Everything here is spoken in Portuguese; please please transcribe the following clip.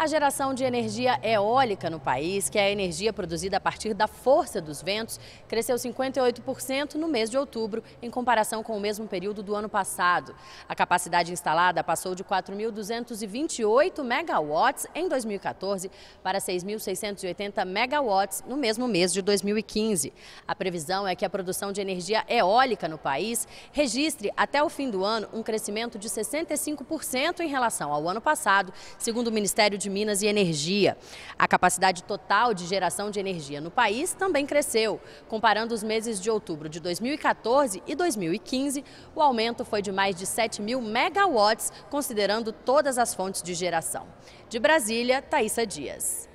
A geração de energia eólica no país, que é a energia produzida a partir da força dos ventos, cresceu 58% no mês de outubro, em comparação com o mesmo período do ano passado. A capacidade instalada passou de 4.228 megawatts em 2014 para 6.680 megawatts no mesmo mês de 2015. A previsão é que a produção de energia eólica no país registre até o fim do ano um crescimento de 65% em relação ao ano passado, segundo o Ministério de Minas e Energia. A capacidade total de geração de energia no país também cresceu. Comparando os meses de outubro de 2014 e 2015, o aumento foi de mais de 7 mil megawatts, considerando todas as fontes de geração. De Brasília, Taísa Dias.